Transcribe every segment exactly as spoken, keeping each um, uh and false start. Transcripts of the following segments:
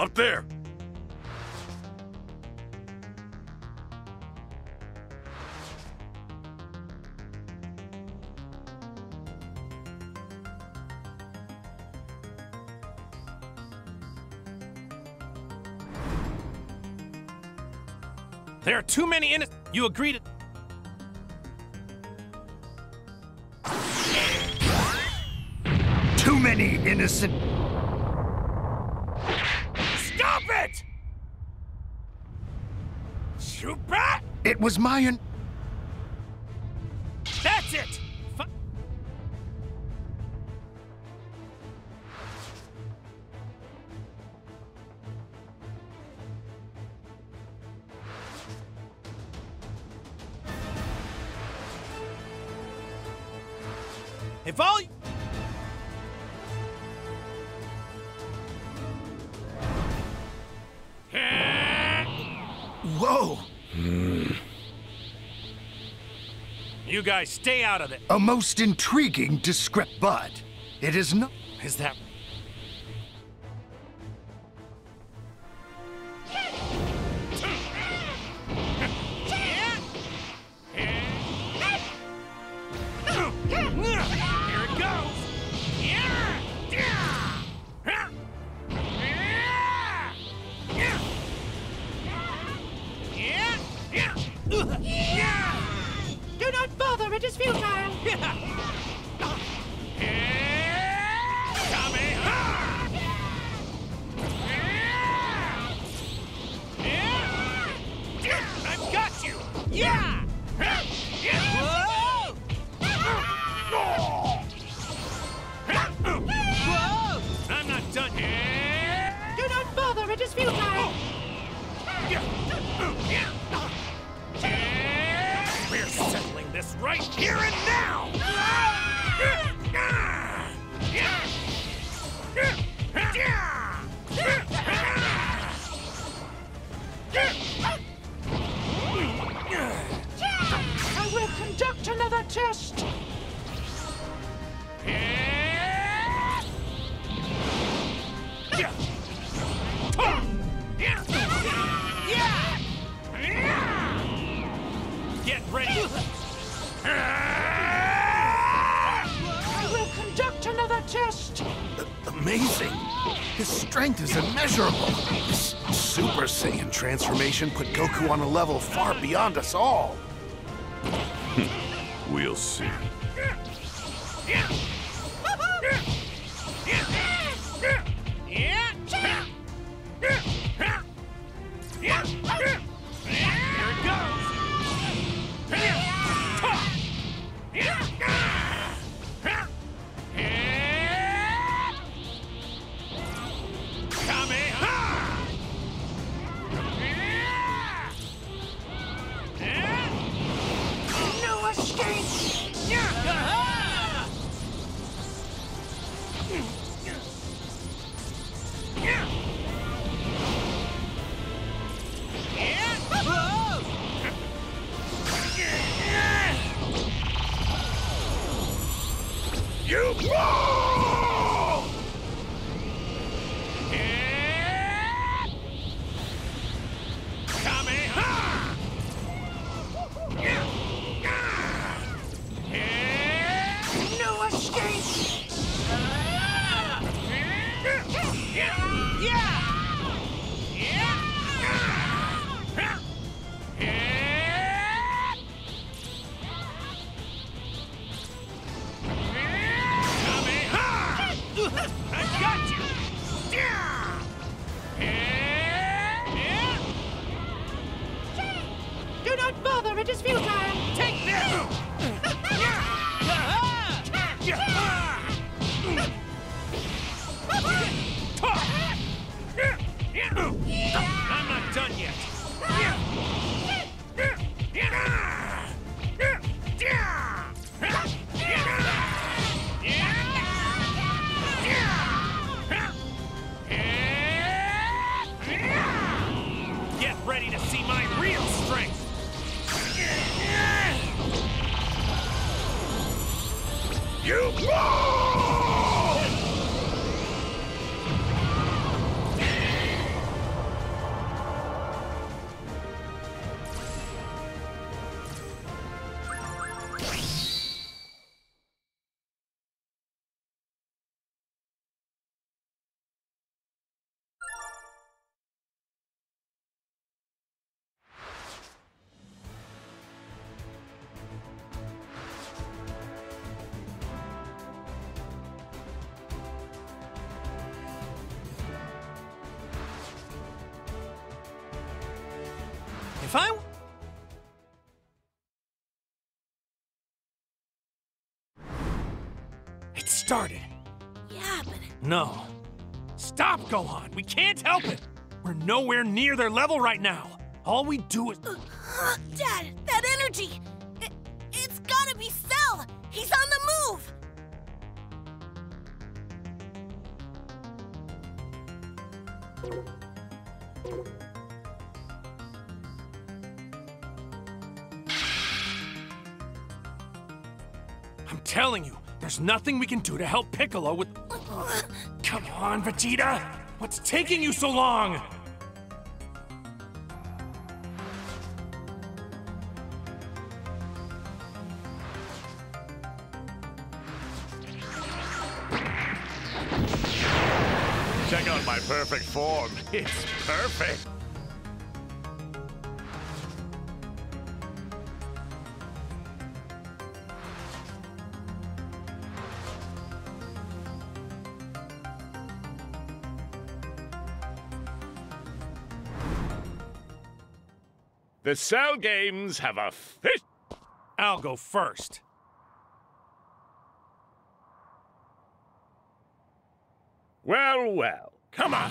Up there! There are too many in it. You agree to... Too many innocent... Stop it! Chupa! It was my... In That's it! F if all... Whoa! Mm. You guys stay out of it. A most intriguing discrep bud. It is not. Is that? Is immeasurable. This Super Saiyan transformation put Goku on a level far beyond us all. We'll see. You If I... It started. Yeah, but... No. Stop, Gohan. We can't help it. We're nowhere near their level right now. All we do is... Dad, that energy! It, it's gotta be Cell! He's on the move! I'm telling you, there's nothing we can do to help Piccolo with... Come on, Vegeta! What's taking you so long? Check out my perfect form. It's perfect. The Cell games have a fit. I'll go first. Well, well, come on.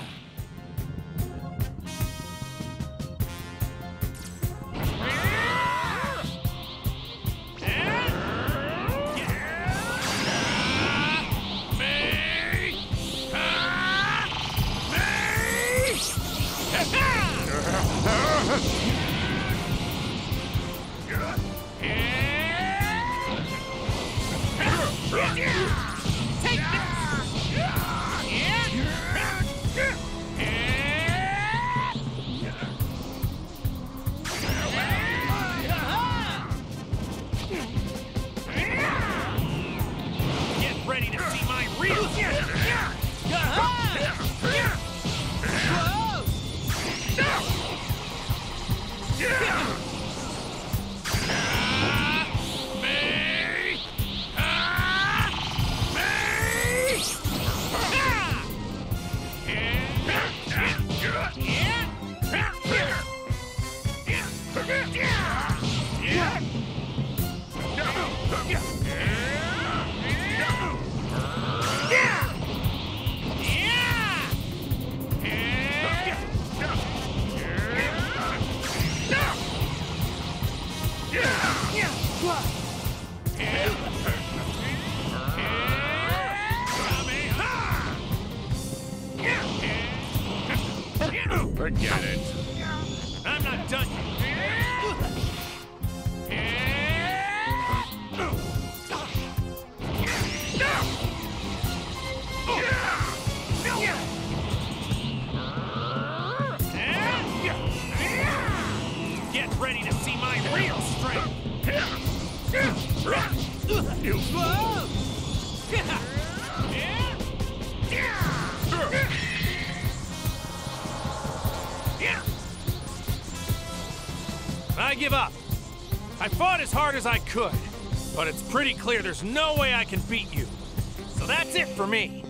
Forget it. I'm not done yet. Get ready to see my real strength. I give up. I fought as hard as I could, but it's pretty clear there's no way I can beat you. So that's it for me.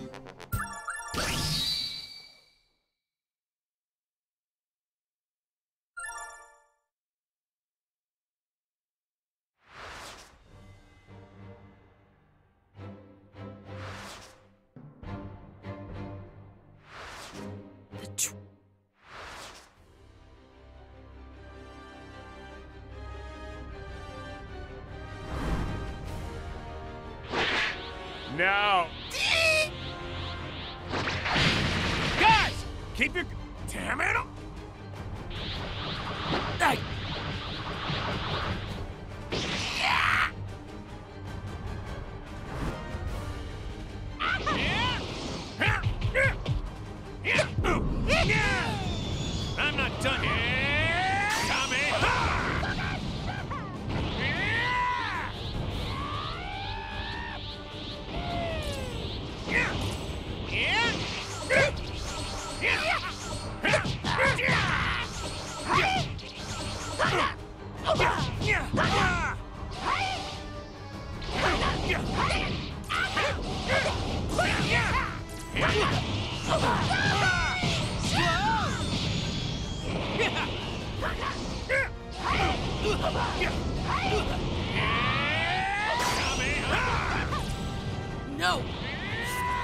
Now, guys, keep your damn it up. Hey. Yeah. I'm not done yet. Yeah! No!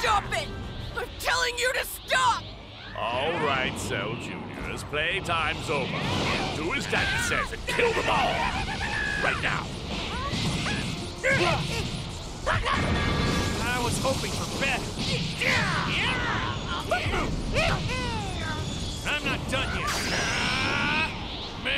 Stop it! I'm telling you to stop! All right, Cell Junior's playtime's over. Do as Daddy says and kill them all! Right now! I was hoping for better. I'm not done yet. Me!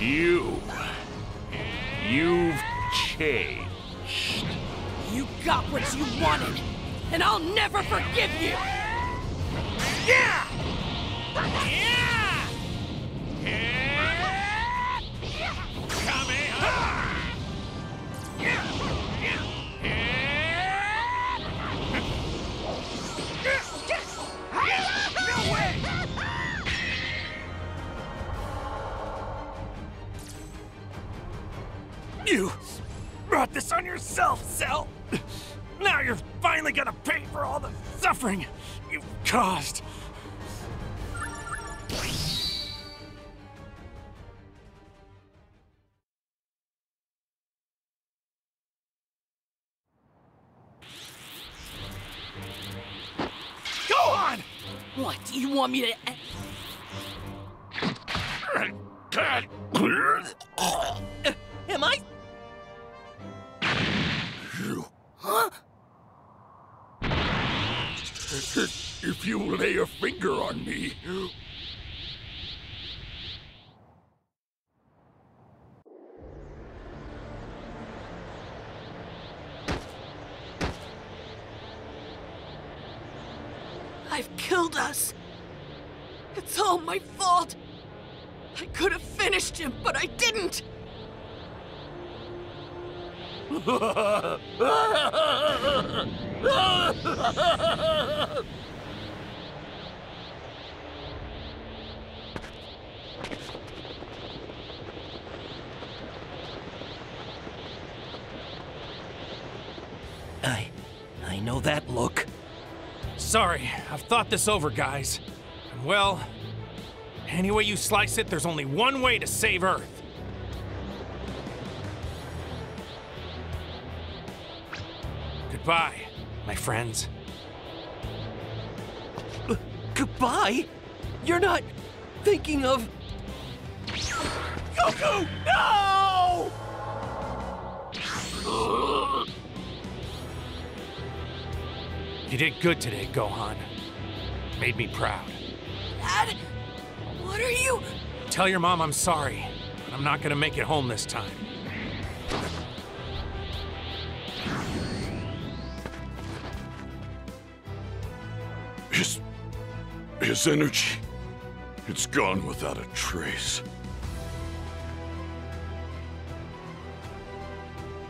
You... you've changed. You got what you wanted, and I'll never forgive you! Yeah! Yeah! Yeah! Come here! Yeah! No way! You brought this on yourself, Cell! Now you're finally gonna pay for all the suffering you've caused! Gohan! What, do you want me to... Am I... Huh? If you lay a finger on me... I've killed us. It's all my fault. I could have finished him, but I didn't. I... I know that look. Sorry, I've thought this over, guys. Well, any way you slice it, there's only one way to save Earth. Goodbye, my friends. Uh, goodbye? You're not thinking of... Goku, no! You did good today, Gohan. Made me proud. Dad, what are you... Tell your mom I'm sorry. I'm not gonna make it home this time. His... his energy... it's gone without a trace.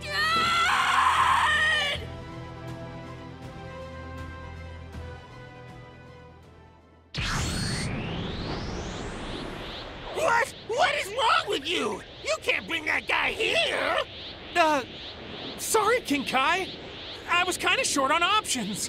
Dad! What? What is wrong with you? You can't bring that guy here! Uh... Sorry, King Kai. I was kinda short on options.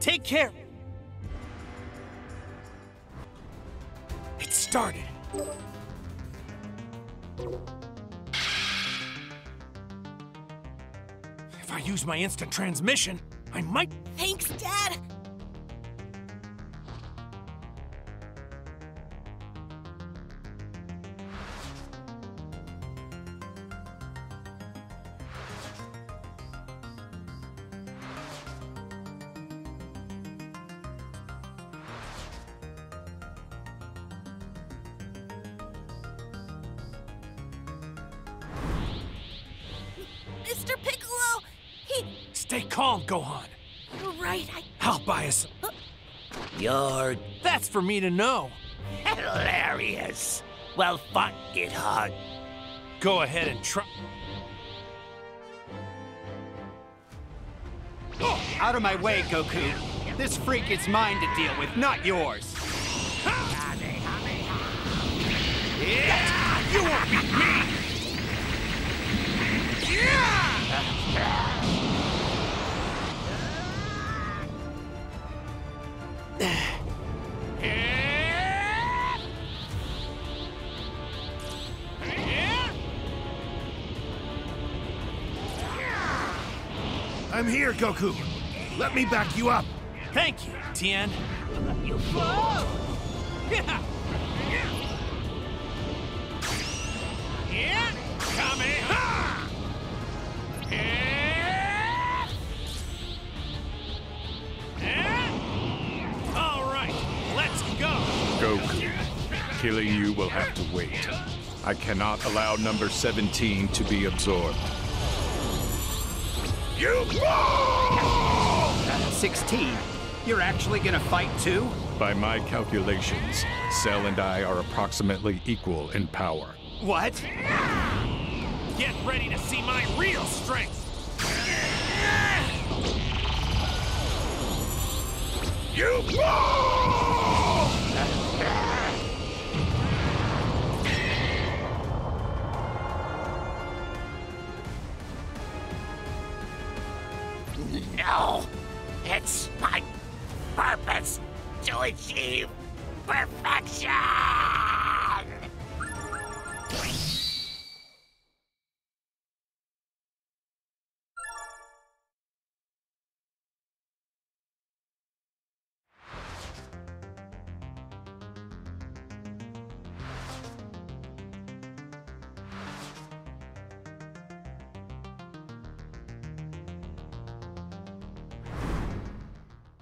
Take care. It started. If I use my instant transmission, I might... Thanks, Dad. Stay calm, Gohan. You're right, I... I'll buy us... Uh... You're... That's for me to know. Hilarious. Well fought, Githog. Go ahead and try... Oh. Out of my way, Goku. This freak is mine to deal with, not yours. Ha! Yeah! You won't beat me! Yeah! I'm here, Goku. Let me back you up. Thank you, Tien. You fool! Yeah! Alright, let's go! Goku, killing you will have to wait. I cannot allow number seventeen to be absorbed. You fool! sixteen? You're actually gonna fight too? By my calculations, Cell and I are approximately equal in power. What? Get ready to see my real strength! You fool! No! It's my purpose to achieve perfection!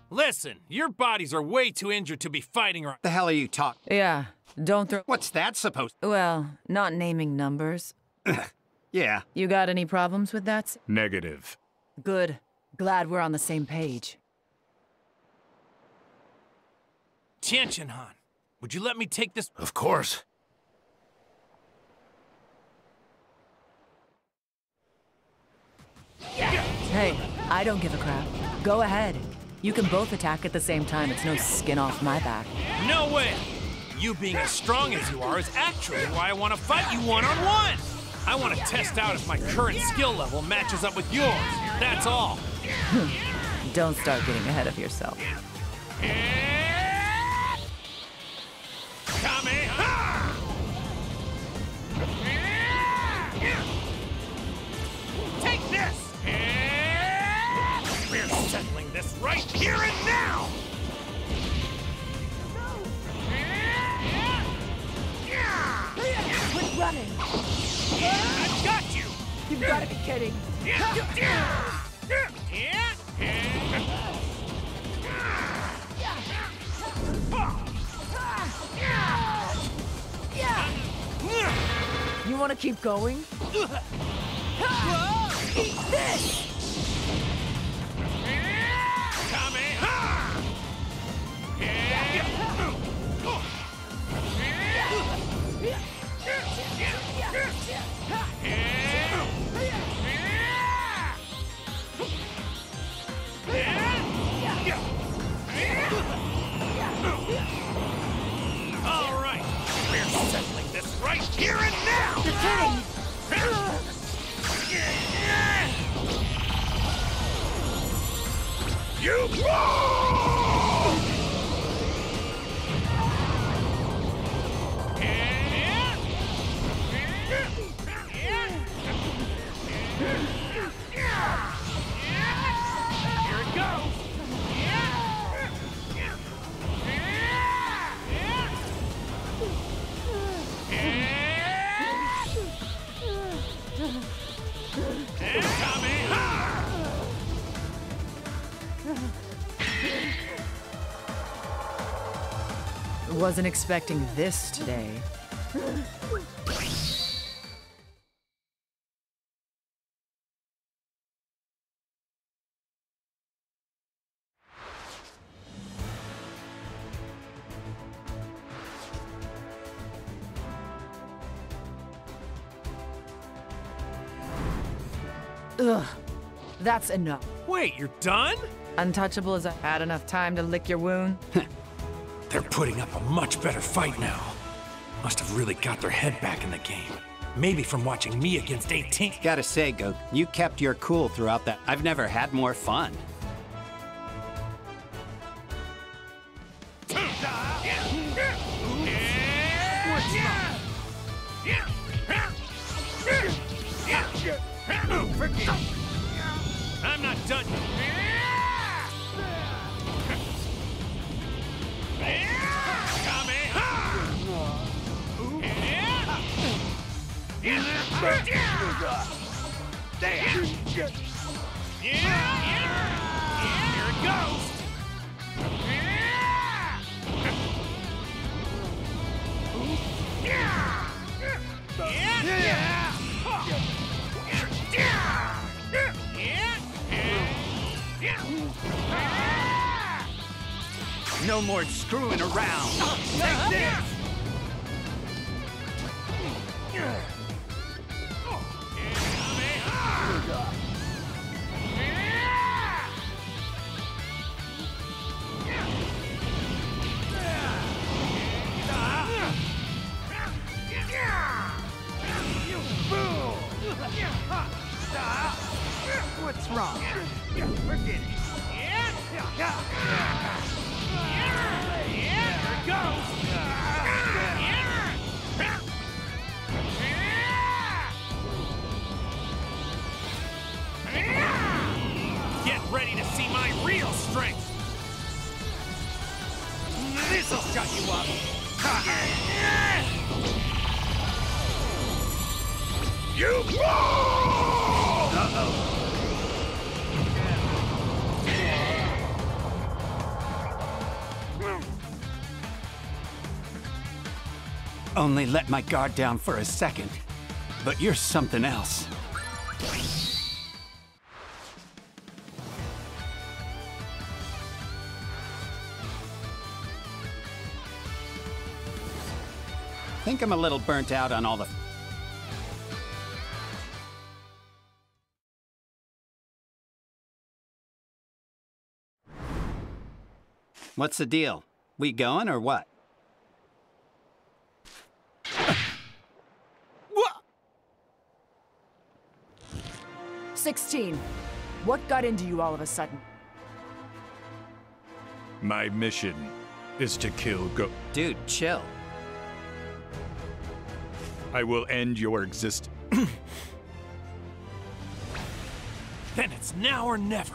Listen, your bodies are way too injured to be fighting right- The hell are you talking? Yeah, don't throw- What's that supposed- Well, not naming numbers. Yeah. You got any problems with that? Negative. Good. Glad we're on the same page. Tien-Chan Han, would you let me take this- Of course. Hey, I don't give a crap. Go ahead. You can both attack at the same time. It's no skin off my back. No way! You being as strong as you are is actually why I want to fight you one-on-one! I want to test out if my current skill level matches up with yours. That's all. Don't start getting ahead of yourself. Take this! Settling this right here and now! Quit running! I've got you! You've got to be kidding! You want to keep going? Eat this! Alright, we're settling this right here and now! The king! You blow! Here it goes! Wasn't expecting this today. Ugh, that's enough. Wait, you're done? Untouchable as I had enough time to lick your wound. They're putting up a much better fight now. Must have really got their head back in the game. Maybe from watching me against eighteen. Gotta say, Goku, you kept your cool throughout that. I've never had more fun. I'm not done. Here it goes. No more screwing around. Take this. You fool! What's wrong? Forget it. Get ready to see my real strength. This'll shut you up. You fool! Uh-oh. Only let my guard down for a second, but you're something else. Think I'm a little burnt out on all the... What's the deal? We going or what? sixteen. What got into you all of a sudden? My mission is to kill Go- Dude, chill. I will end your existence. Then it's now or never.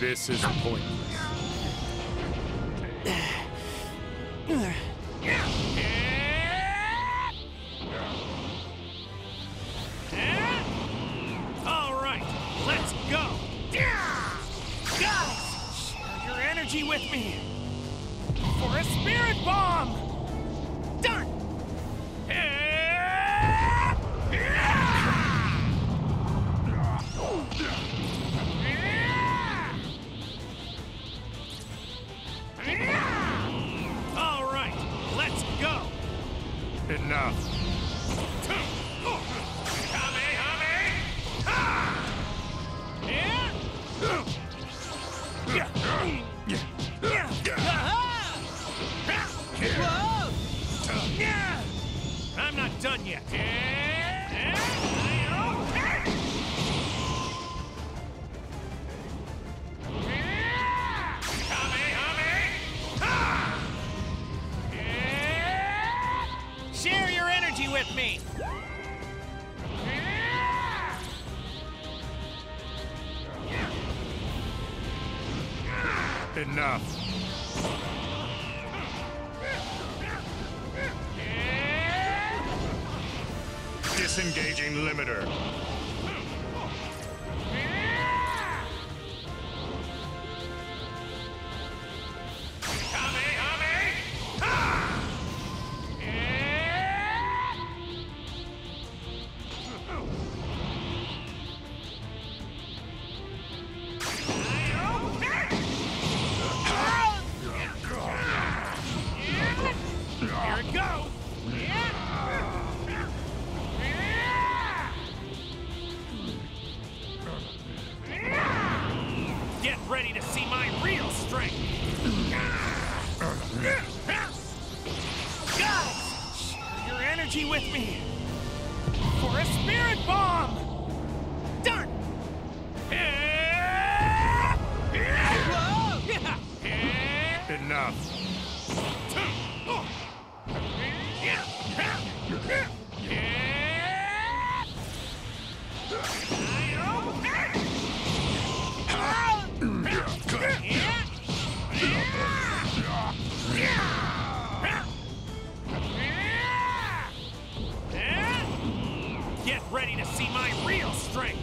This is pointless. Alright, let's go! Guys, share your energy with me! For a spirit bomb! Done! Enough. I'm not done yet. With me. Enough. Disengaging limiter. go! Get ready to see my real strength! Guys, share your energy with me! For a spirit bomb! Done! Enough. Get ready to see my real strength.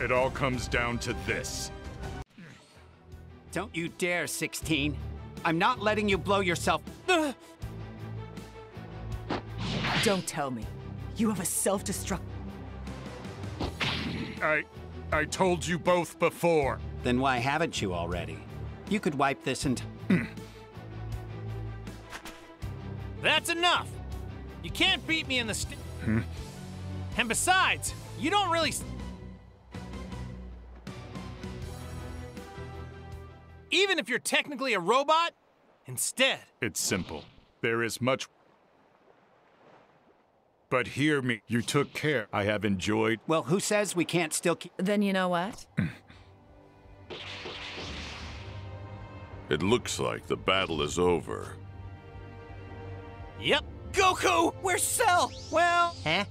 It all comes down to this. Don't you dare, sixteen. I'm not letting you blow yourself. Ugh. Don't tell me. You have a self-destruct. I... I told you both before. Then why haven't you already? You could wipe this and... That's enough. You can't beat me in the st... Hmm? And besides, you don't really... St Even if you're technically a robot, instead. It's simple. There is much. But hear me, you took care. I have enjoyed. Well, who says we can't still keep? Then you know what? It looks like the battle is over. Yep. Goku, where's Cell? Well, huh?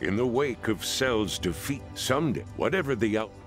In the wake of Cell's defeat, someday, whatever the outcome.